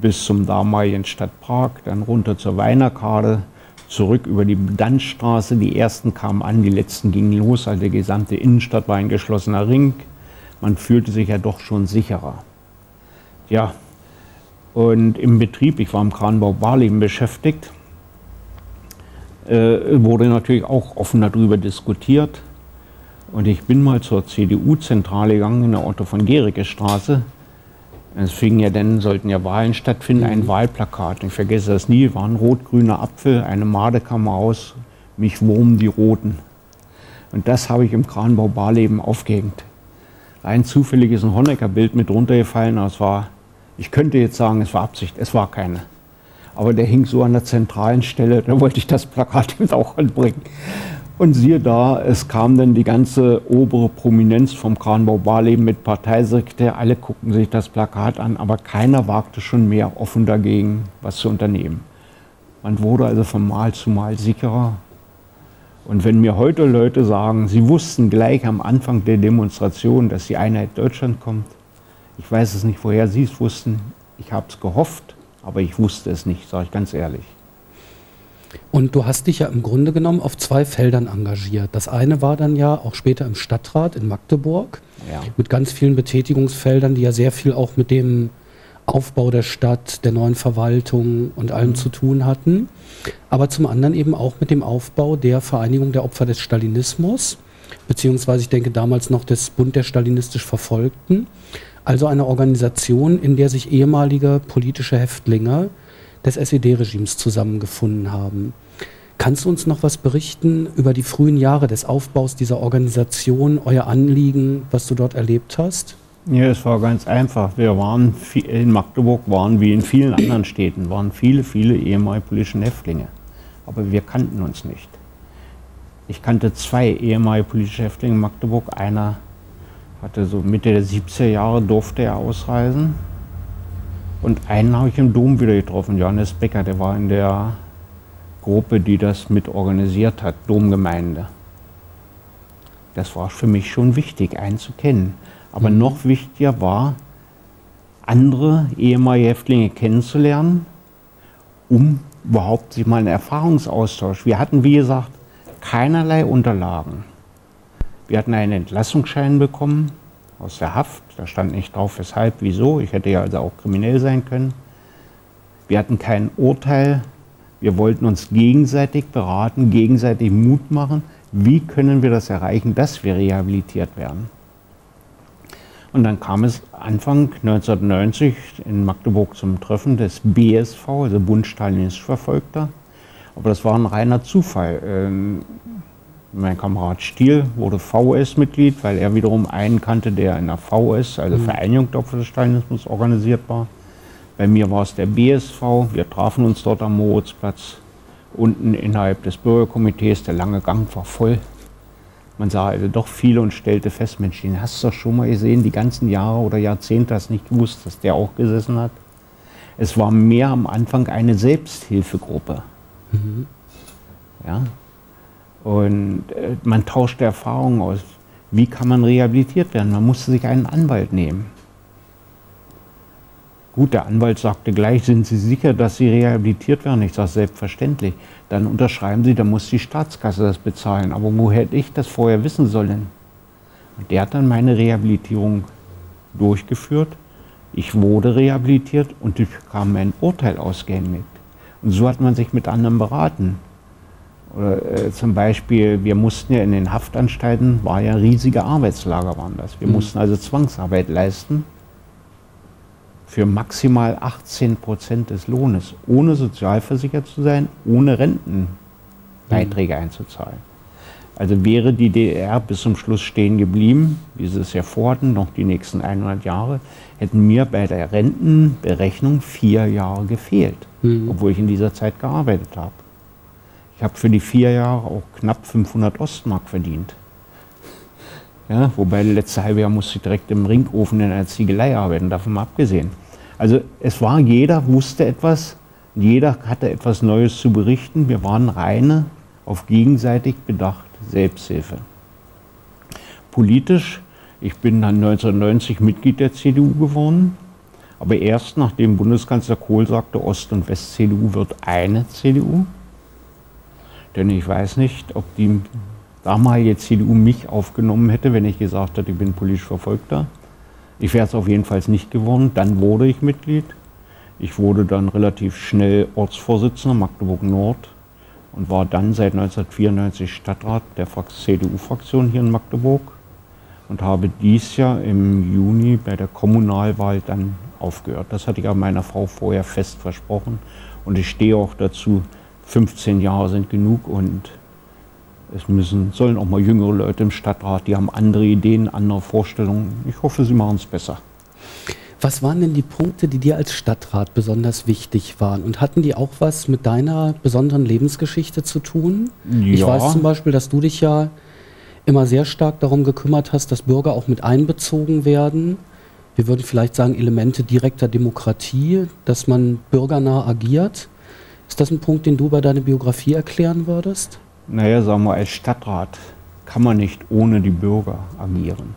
bis zum damaligen Stadtpark, dann runter zur Weinerkade, zurück über die Dannstraße. Die ersten kamen an, die letzten gingen los. Also die gesamte Innenstadt war ein geschlossener Ring. Man fühlte sich ja doch schon sicherer. Ja, und im Betrieb, ich war im Kranbau Barleben beschäftigt, wurde natürlich auch offen darüber diskutiert. Und ich bin mal zur CDU-Zentrale gegangen, in der Otto-von-Guericke-Straße. Es fingen ja dann, sollten ja Wahlen stattfinden, ein Wahlplakat. Ich vergesse das nie, war ein rot-grüner Apfel, eine Made kam raus, mich wurmen die Roten. Und das habe ich im Kranbau Barleben aufgehängt. Rein zufällig ist ein Honecker-Bild mit runtergefallen, aber es war, ich könnte jetzt sagen, es war Absicht, es war keine. Aber der hing so an der zentralen Stelle, da wollte ich das Plakat mit auch anbringen. Und siehe da, es kam dann die ganze obere Prominenz vom Kranbau Barleben mit Parteisekretär. Alle guckten sich das Plakat an, aber keiner wagte schon mehr offen dagegen, was zu unternehmen. Man wurde also von Mal zu Mal sicherer. Und wenn mir heute Leute sagen, sie wussten gleich am Anfang der Demonstration, dass die Einheit Deutschland kommt, ich weiß es nicht, woher sie es wussten. Ich habe es gehofft, aber ich wusste es nicht, sage ich ganz ehrlich. Und du hast dich ja im Grunde genommen auf zwei Feldern engagiert. Das eine war dann ja auch später im Stadtrat in Magdeburg, ja, mit ganz vielen Betätigungsfeldern, die ja sehr viel auch mit dem Aufbau der Stadt, der neuen Verwaltung und allem zu tun hatten. Aber zum anderen eben auch mit dem Aufbau der Vereinigung der Opfer des Stalinismus, beziehungsweise ich denke damals noch des Bund der stalinistisch Verfolgten. Also eine Organisation, in der sich ehemalige politische Häftlinge des SED-Regimes zusammengefunden haben. Kannst du uns noch was berichten über die frühen Jahre des Aufbaus dieser Organisation, euer Anliegen, was du dort erlebt hast? Ja, es war ganz einfach. Wir waren in Magdeburg, waren wie in vielen anderen Städten, waren viele, viele ehemalige politische Häftlinge. Aber wir kannten uns nicht. Ich kannte zwei ehemalige politische Häftlinge in Magdeburg. Einer hatte so Mitte der 70er Jahre, durfte er ausreisen. Und einen habe ich im Dom wieder getroffen, Johannes Becker, der war in der Gruppe, die das mit organisiert hat, Domgemeinde. Das war für mich schon wichtig, einen zu kennen. Aber noch wichtiger war, andere ehemalige Häftlinge kennenzulernen, um überhaupt sich mal einen Erfahrungsaustausch. Wir hatten, wie gesagt, keinerlei Unterlagen. Wir hatten einen Entlassungsschein bekommen aus der Haft. Da stand nicht drauf, weshalb, wieso. Ich hätte ja also auch kriminell sein können. Wir hatten kein Urteil. Wir wollten uns gegenseitig beraten, gegenseitig Mut machen. Wie können wir das erreichen, dass wir rehabilitiert werden? Und dann kam es Anfang 1990 in Magdeburg zum Treffen des BSV, also Bund Stalinistisch Verfolgter. Aber das war ein reiner Zufall. Mein Kamerad Stiel wurde VS-Mitglied, weil er wiederum einen kannte, der in der VS, also Vereinigung der Opfer des Stalinismus, organisiert war. Bei mir war es der BSV. Wir trafen uns dort am Moritzplatz. Unten innerhalb des Bürgerkomitees, der lange Gang war voll. Man sah also doch viele und stellte fest, Mensch, den hast du doch schon mal gesehen, die ganzen Jahre oder Jahrzehnte hast nicht gewusst, dass der auch gesessen hat. Es war mehr am Anfang eine Selbsthilfegruppe. Ja? Und man tauschte Erfahrungen aus. Wie kann man rehabilitiert werden? Man musste sich einen Anwalt nehmen. Gut, der Anwalt sagte gleich, sind Sie sicher, dass Sie rehabilitiert werden? Ich sage, selbstverständlich. Dann unterschreiben Sie, dann muss die Staatskasse das bezahlen. Aber wo hätte ich das vorher wissen sollen? Und der hat dann meine Rehabilitierung durchgeführt. Ich wurde rehabilitiert und ich bekam ein Urteil ausgehändigt. Und so hat man sich mit anderen beraten. Oder, zum Beispiel, wir mussten ja in den Haftanstalten, war ja riesige Arbeitslager waren das. Wir mussten also Zwangsarbeit leisten. Für maximal 18% des Lohnes, ohne sozialversichert zu sein, ohne Rentenbeiträge einzuzahlen. Also wäre die DDR bis zum Schluss stehen geblieben, wie sie es ja vorhatten, noch die nächsten 100 Jahre, hätten mir bei der Rentenberechnung 4 Jahre gefehlt, obwohl ich in dieser Zeit gearbeitet habe. Ich habe für die 4 Jahre auch knapp 500 Ostmark verdient. Ja, wobei das letzte halbe Jahr musste ich direkt im Ringofen in einer Ziegelei arbeiten, davon mal abgesehen. Also es war, jeder wusste etwas, jeder hatte etwas Neues zu berichten. Wir waren reine, auf gegenseitig bedacht, Selbsthilfe. Politisch, ich bin dann 1990 Mitglied der CDU geworden, aber erst nachdem Bundeskanzler Kohl sagte, Ost- und West-CDU wird eine CDU. Denn ich weiß nicht, ob die damalige CDU mich aufgenommen hätte, wenn ich gesagt hätte, ich bin politisch Verfolgter. Ich wäre es auf jeden Fall nicht geworden. Dann wurde ich Mitglied. Ich wurde dann relativ schnell Ortsvorsitzender Magdeburg-Nord und war dann seit 1994 Stadtrat der CDU-Fraktion hier in Magdeburg und habe dies Jahr im Juni bei der Kommunalwahl dann aufgehört. Das hatte ich aber meiner Frau vorher fest versprochen und ich stehe auch dazu, 15 Jahre sind genug und es sollen auch mal jüngere Leute im Stadtrat, die haben andere Ideen, andere Vorstellungen. Ich hoffe, sie machen es besser. Was waren denn die Punkte, die dir als Stadtrat besonders wichtig waren? Und hatten die auch was mit deiner besonderen Lebensgeschichte zu tun? Ja. Ich weiß zum Beispiel, dass du dich ja immer sehr stark darum gekümmert hast, dass Bürger auch mit einbezogen werden. Wir würden vielleicht sagen, Elemente direkter Demokratie, dass man bürgernah agiert. Ist das ein Punkt, den du über deine Biografie erklären würdest? Naja, sagen wir, als Stadtrat kann man nicht ohne die Bürger agieren.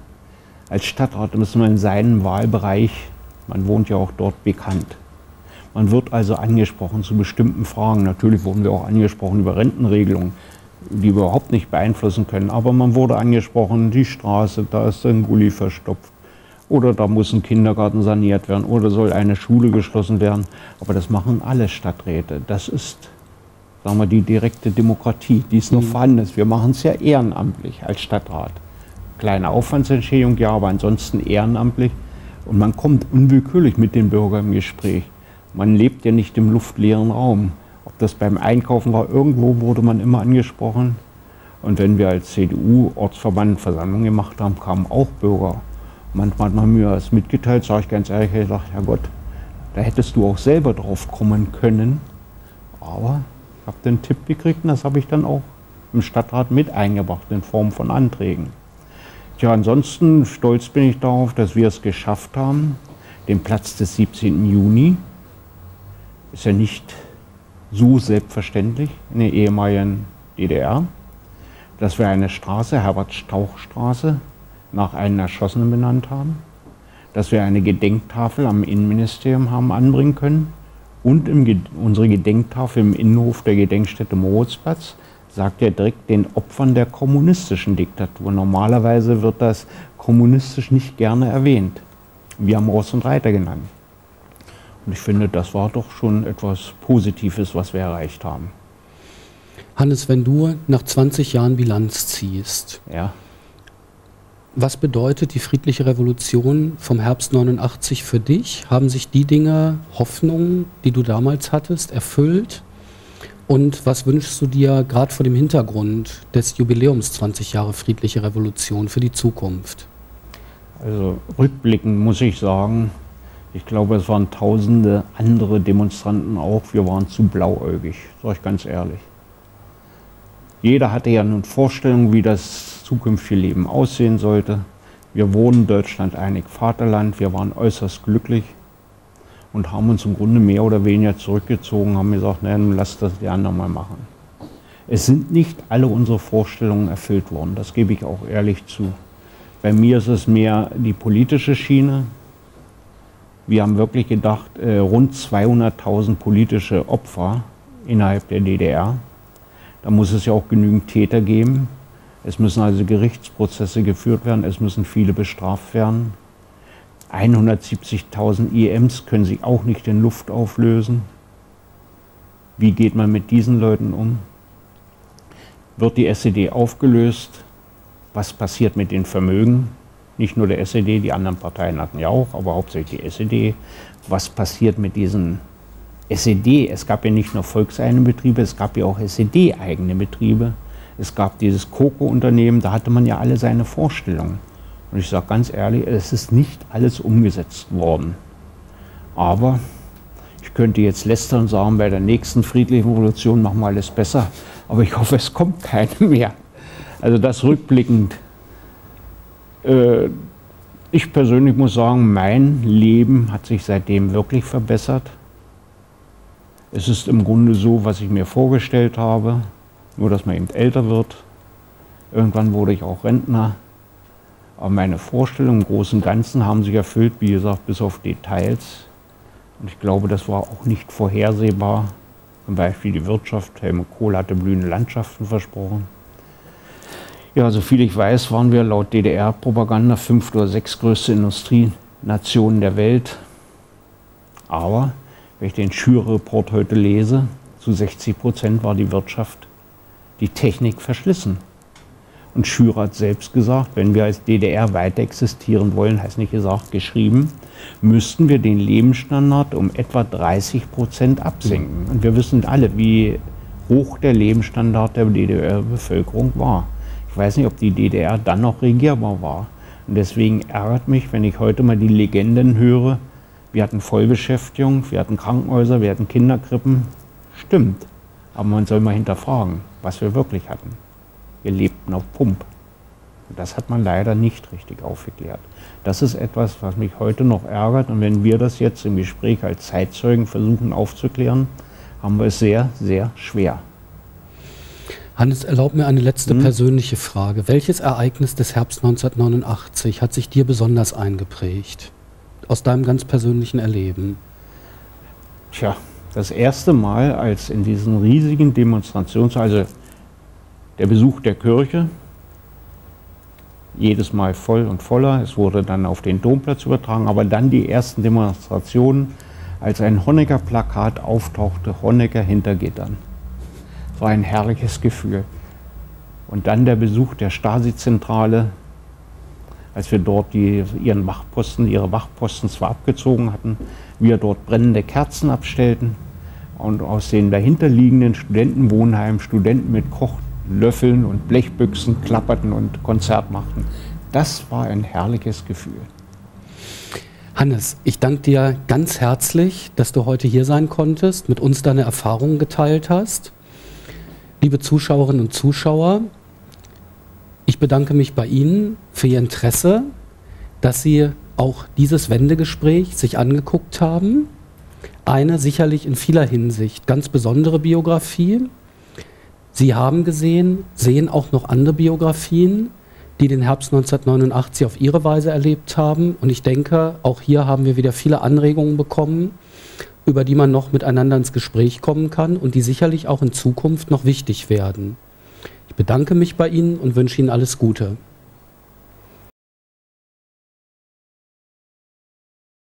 Als Stadtrat ist man in seinem Wahlbereich, man wohnt ja auch dort, bekannt. Man wird also angesprochen zu bestimmten Fragen. Natürlich wurden wir auch angesprochen über Rentenregelungen, die wir überhaupt nicht beeinflussen können. Aber man wurde angesprochen, die Straße, da ist ein Gully verstopft. Oder da muss ein Kindergarten saniert werden. Oder soll eine Schule geschlossen werden. Aber das machen alle Stadträte. Das ist, sagen wir, die direkte Demokratie, die ist noch vorhanden ist. Wir machen es ja ehrenamtlich als Stadtrat. Kleine Aufwandsentschädigung, ja, aber ansonsten ehrenamtlich. Und man kommt unwillkürlich mit den Bürgern im Gespräch. Man lebt ja nicht im luftleeren Raum. Ob das beim Einkaufen war, irgendwo wurde man immer angesprochen. Und wenn wir als CDU-Ortsverband Versammlung gemacht haben, kamen auch Bürger. Manchmal hat man mir das mitgeteilt, sage ich ganz ehrlich, ich dachte, Herr Gott, da hättest du auch selber drauf kommen können. Aber ich habe den Tipp gekriegt und das habe ich dann auch im Stadtrat mit eingebracht in Form von Anträgen. Tja, ansonsten stolz bin ich darauf, dass wir es geschafft haben, den Platz des 17. Juni, ist ja nicht so selbstverständlich in der ehemaligen DDR, dass wir eine Straße, Herbert-Stauch-Straße, nach einem Erschossenen benannt haben, dass wir eine Gedenktafel am Innenministerium haben anbringen können und unsere Gedenktafel im Innenhof der Gedenkstätte Moritzplatz sagt ja direkt den Opfern der kommunistischen Diktatur. Normalerweise wird das kommunistisch nicht gerne erwähnt. Wir haben Ross und Reiter genannt. Und ich finde, das war doch schon etwas Positives, was wir erreicht haben. Hannes, wenn du nach 20 Jahren Bilanz ziehst, ja. Was bedeutet die friedliche Revolution vom Herbst 89 für dich? Haben sich die Dinge, Hoffnungen, die du damals hattest, erfüllt? Und was wünschst du dir gerade vor dem Hintergrund des Jubiläums 20 Jahre friedliche Revolution für die Zukunft? Also rückblickend muss ich sagen, ich glaube, es waren tausende andere Demonstranten auch. Wir waren zu blauäugig, sage ich ganz ehrlich. Jeder hatte ja nun Vorstellungen, wie das zukünftige Leben aussehen sollte. Wir wurden Deutschland einig Vaterland, wir waren äußerst glücklich und haben uns im Grunde mehr oder weniger zurückgezogen, haben gesagt, naja, nun lass das die anderen mal machen. Es sind nicht alle unsere Vorstellungen erfüllt worden, das gebe ich auch ehrlich zu. Bei mir ist es mehr die politische Schiene. Wir haben wirklich gedacht, rund 200.000 politische Opfer innerhalb der DDR. Da muss es ja auch genügend Täter geben. Es müssen also Gerichtsprozesse geführt werden, es müssen viele bestraft werden. 170.000 IEMs können sich auch nicht in Luft auflösen. Wie geht man mit diesen Leuten um? Wird die SED aufgelöst? Was passiert mit den Vermögen? Nicht nur der SED, die anderen Parteien hatten ja auch, aber hauptsächlich die SED. Was passiert mit diesen SED? Es gab ja nicht nur volkseigene Betriebe, es gab ja auch SED-eigene Betriebe. Es gab dieses Coco-Unternehmen, da hatte man ja alle seine Vorstellungen. Und ich sage ganz ehrlich, es ist nicht alles umgesetzt worden. Aber ich könnte jetzt lästern und sagen, bei der nächsten friedlichen Revolution machen wir alles besser. Aber ich hoffe, es kommt keine mehr. Also das rückblickend. Ich persönlich muss sagen, mein Leben hat sich seitdem wirklich verbessert. Es ist im Grunde so, was ich mir vorgestellt habe, nur dass man eben älter wird. Irgendwann wurde ich auch Rentner. Aber meine Vorstellungen im Großen und Ganzen haben sich erfüllt, wie gesagt, bis auf Details. Und ich glaube, das war auch nicht vorhersehbar. Zum Beispiel die Wirtschaft. Helmut Kohl hatte blühende Landschaften versprochen. Ja, soviel ich weiß, waren wir laut DDR-Propaganda 5. oder 6. größte Industrienationen der Welt. Aber wenn ich den Schürer-Report heute lese, zu 60% war die Wirtschaft, die Technik verschlissen. Und Schürer hat selbst gesagt, wenn wir als DDR weiter existieren wollen, heißt nicht gesagt, geschrieben, müssten wir den Lebensstandard um etwa 30% absenken. Und wir wissen alle, wie hoch der Lebensstandard der DDR-Bevölkerung war. Ich weiß nicht, ob die DDR dann noch regierbar war. Und deswegen ärgert mich, wenn ich heute mal die Legenden höre, wir hatten Vollbeschäftigung, wir hatten Krankenhäuser, wir hatten Kinderkrippen. Stimmt, aber man soll mal hinterfragen, was wir wirklich hatten. Wir lebten auf Pump. Und das hat man leider nicht richtig aufgeklärt. Das ist etwas, was mich heute noch ärgert. Und wenn wir das jetzt im Gespräch als Zeitzeugen versuchen aufzuklären, haben wir es sehr, sehr schwer. Hannes, erlaub mir eine letzte persönliche Frage. Welches Ereignis des Herbst 1989 hat sich dir besonders eingeprägt? Aus deinem ganz persönlichen Erleben? Tja, das erste Mal, als in diesen riesigen Demonstrations-, also der Besuch der Kirche, jedes Mal voll und voller, es wurde dann auf den Domplatz übertragen, aber dann die ersten Demonstrationen, als ein Honecker-Plakat auftauchte, Honecker hinter Gittern. Das war ein herrliches Gefühl. Und dann der Besuch der Stasi-Zentrale, als wir dort ihre Wachposten zwar abgezogen hatten, wir dort brennende Kerzen abstellten und aus den dahinterliegenden Studentenwohnheimen Studenten mit Kochlöffeln und Blechbüchsen klapperten und Konzert machten. Das war ein herrliches Gefühl. Hannes, ich danke dir ganz herzlich, dass du heute hier sein konntest, mit uns deine Erfahrungen geteilt hast. Liebe Zuschauerinnen und Zuschauer, ich bedanke mich bei Ihnen für Ihr Interesse, dass Sie auch dieses Wendegespräch sich angeguckt haben. Eine sicherlich in vieler Hinsicht ganz besondere Biografie. Sie haben gesehen, sehen auch noch andere Biografien, die den Herbst 1989 auf ihre Weise erlebt haben. Und ich denke, auch hier haben wir wieder viele Anregungen bekommen, über die man noch miteinander ins Gespräch kommen kann und die sicherlich auch in Zukunft noch wichtig werden. Ich bedanke mich bei Ihnen und wünsche Ihnen alles Gute.